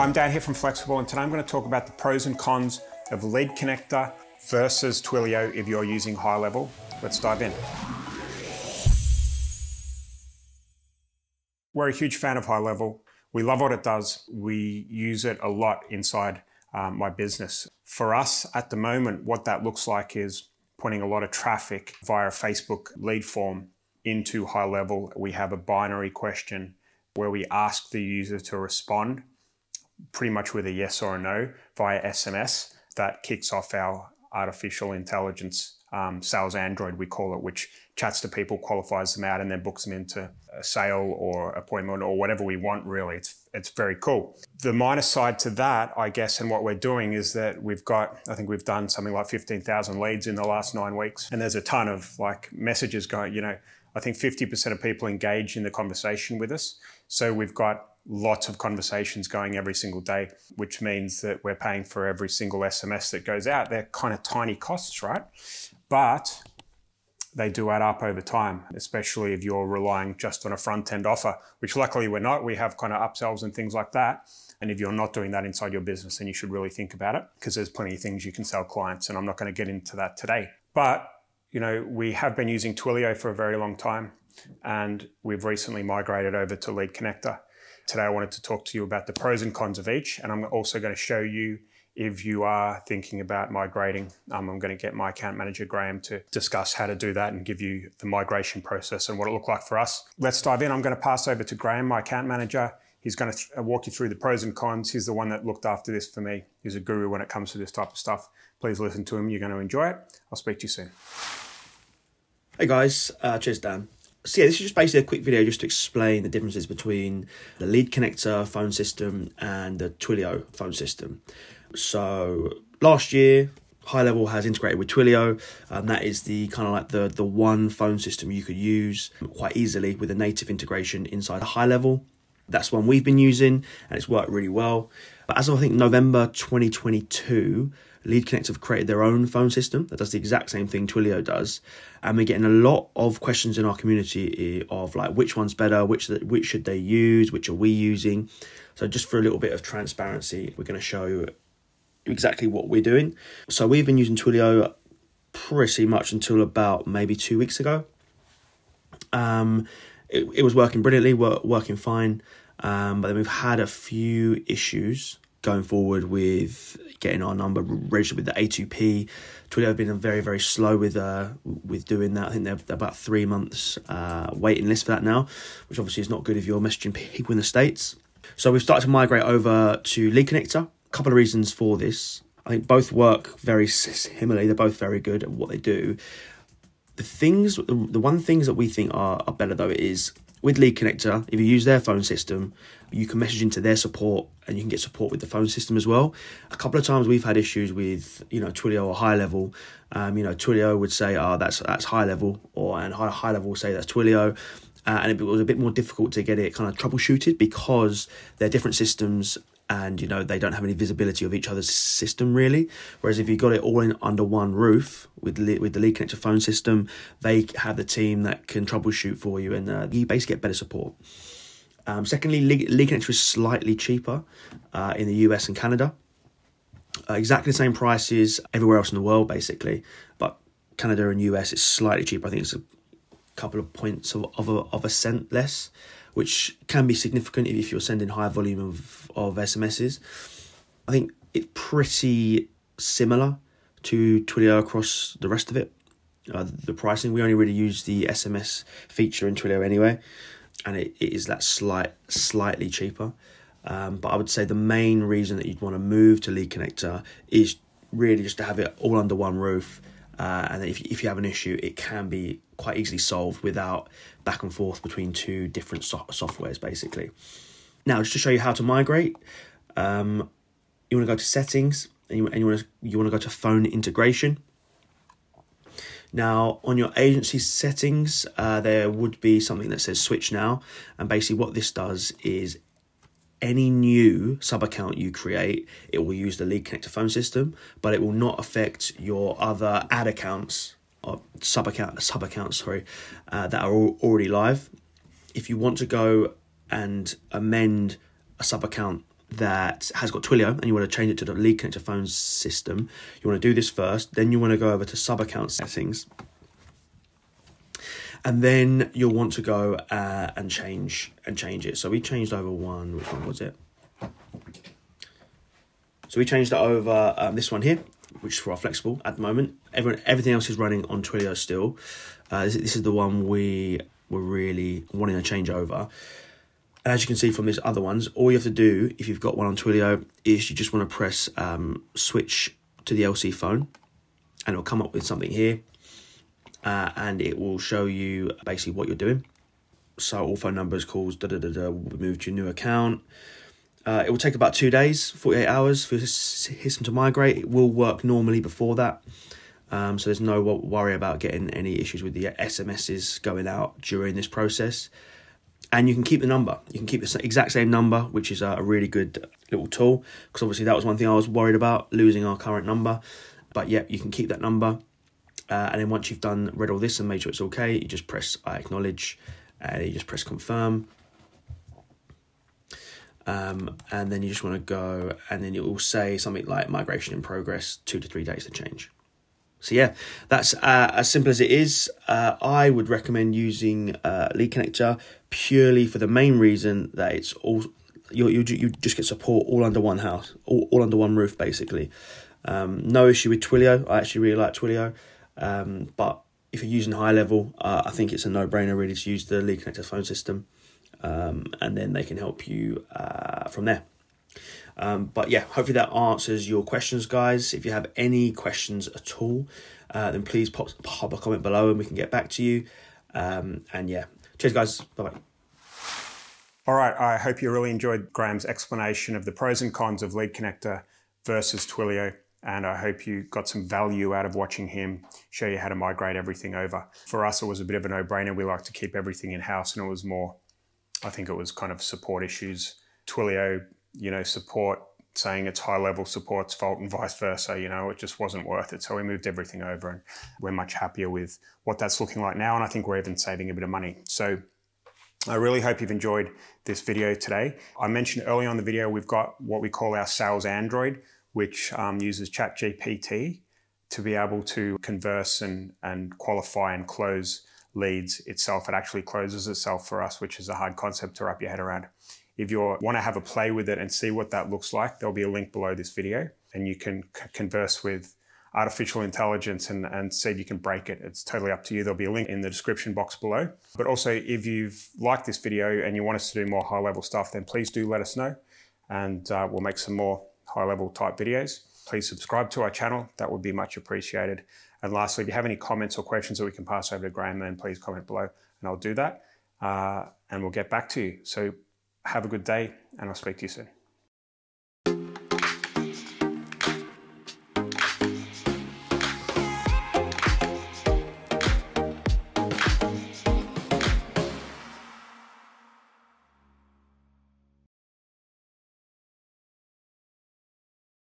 I'm Dan here from Flexxable, and today I'm going to talk about the pros and cons of Lead Connector versus Twilio if you're using High Level. Let's dive in. We're a huge fan of High Level. We love what it does. We use it a lot inside my business. For us at the moment, what that looks like is putting a lot of traffic via a Facebook lead form into High Level. We have a binary question where we ask the user to respond pretty much with a yes or a no via SMS. That kicks off our artificial intelligence sales android, we call it, which chats to people, qualifies them out, and then books them into a sale or appointment or whatever we want, really. It's very cool. The minus side to that, I guess, and what we're doing is that we've got, I think we've done something like 15,000 leads in the last 9 weeks. And there's a ton of like messages going, you know, I think 50% of people engage in the conversation with us. So we've got lots of conversations going every single day, which means that we're paying for every single SMS that goes out. They're kind of tiny costs, right? But they do add up over time, especially if you're relying just on a front-end offer, which luckily we're not. We have kind of upsells and things like that. And if you're not doing that inside your business, then you should really think about it, because there's plenty of things you can sell clients, and I'm not going to get into that today. But you know, we have been using Twilio for a very long time, and we've recently migrated over to Lead Connector. Today, I wanted to talk to you about the pros and cons of each, and I'm also going to show you if you are thinking about migrating. I'm going to get my account manager, Graham, to discuss how to do that and give you the migration process and what it looked like for us. Let's dive in. I'm going to pass over to Graham, my account manager. He's going to walk you through the pros and cons. He's the one that looked after this for me. He's a guru when it comes to this type of stuff. Please listen to him. You're going to enjoy it. I'll speak to you soon. Hey guys, cheers Dan. So yeah, this is just basically a quick video just to explain the differences between the Lead Connector phone system and the Twilio phone system. So last year, High Level has integrated with Twilio, and that is the kind of like the one phone system you could use quite easily with a native integration inside High Level. That's one we've been using, and it's worked really well. But as of, I think, November 2022, Lead Connector have created their own phone system that does the exact same thing Twilio does. And we're getting a lot of questions in our community of like, which one's better, which should they use, which are we using? So just for a little bit of transparency, we're going to show you exactly what we're doing. So we've been using Twilio pretty much until about maybe 2 weeks ago. It was working brilliantly, working fine, but then we've had a few issues going forward with getting our number registered with the A2P. Twilio have been very, very slow with doing that. I think they're about 3 months waiting list for that now, which obviously is not good if you're messaging people in the States. So we've started to migrate over to Lead Connector. A couple of reasons for this. I think both work very similarly. They're both very good at what they do. The one things that we think are better though is with Lead Connector, if you use their phone system, you can message into their support and you can get support with the phone system as well. A couple of times we've had issues with, you know, Twilio or High Level. You know, Twilio would say, oh, that's High Level, and High Level would say that's Twilio. And it was a bit more difficult to get it kind of troubleshooted because they're different systems, and you know, they don't have any visibility of each other's system really. Whereas if you got it all in under one roof with the Lead Connector phone system, they have the team that can troubleshoot for you, and you basically get better support. Secondly, Lead Connector is slightly cheaper in the US and Canada. Exactly the same prices everywhere else in the world basically, but Canada and US is slightly cheaper. I think it's a couple of points of a cent less, which can be significant if you're sending high volume of SMSs. I think it's pretty similar to Twilio across the rest of it. The pricing, we only really use the SMS feature in Twilio anyway, and it is that slightly cheaper. But I would say the main reason that you'd want to move to Lead Connector is really just to have it all under one roof. And if you have an issue, it can be quite easily solved without back and forth between two different softwares, basically. Now, just to show you how to migrate, you want to go to settings, and you want to go to phone integration. Now, on your agency settings, there would be something that says switch now. And basically what this does is any new sub-account you create, it will use the Lead Connector phone system, but it will not affect your other ad accounts or sub-accounts that are already live. If you want to go and amend a sub-account that has got Twilio and you want to change it to the Lead Connector phone system, you want to do this first, then you want to go over to sub-account settings, and then you'll want to go and change it. So we changed over one, which one was it? So we changed that over this one here, which is for our Flexxable at the moment. Everything else is running on Twilio still. This is the one we were really wanting to change over. And as you can see from these other ones, all you have to do if you've got one on Twilio is you just want to press switch to the LC phone, and it'll come up with something here, and it will show you basically what you're doing. So all phone numbers, calls, will be moved to your new account. It will take about 2 days, 48 hours for your system to migrate. It will work normally before that. So there's no worry about getting any issues with the SMSs going out during this process. And you can keep the number. You can keep the exact same number, which is a really good little tool, because obviously that was one thing I was worried about, losing our current number. But yeah, you can keep that number. And then once you've read all this and made sure it's okay, you just press I acknowledge, and you just press confirm. And then you just want to go, and then it will say something like migration in progress, 2 to 3 days to change. So yeah, that's as simple as it is. I would recommend using Lead Connector purely for the main reason that it's all you just get support all under one house, all under one roof basically. No issue with Twilio. I actually really like Twilio, but if you're using High Level, I think it's a no-brainer really to use the Lead Connector phone system, and then they can help you from there. But yeah, hopefully that answers your questions, guys. If you have any questions at all, then please pop a comment below and we can get back to you. And yeah, cheers, guys. Bye-bye. All right, I hope you really enjoyed Graham's explanation of the pros and cons of Lead Connector versus Twilio. And I hope you got some value out of watching him show you how to migrate everything over. For us, it was a bit of a no-brainer. We like to keep everything in-house, and it was more, I think it was kind of support issues. Twilio, you know, support saying it's High Level support's fault and vice versa, you know, it just wasn't worth it. So we moved everything over, and we're much happier with what that's looking like now. And I think we're even saving a bit of money. So I really hope you've enjoyed this video today. I mentioned early on in the video, we've got what we call our Sales Android, which uses ChatGPT to be able to converse and qualify and close leads itself. It actually closes itself for us, which is a hard concept to wrap your head around. If you want to have a play with it and see what that looks like, there'll be a link below this video, and you can converse with artificial intelligence and see if you can break it. It's totally up to you. There'll be a link in the description box below. But also, if you've liked this video and you want us to do more High Level stuff, then please do let us know, and we'll make some more High Level type videos. Please subscribe to our channel. That would be much appreciated. And lastly, if you have any comments or questions that we can pass over to Graham, then please comment below and I'll do that, and we'll get back to you. So have a good day, and I'll speak to you soon.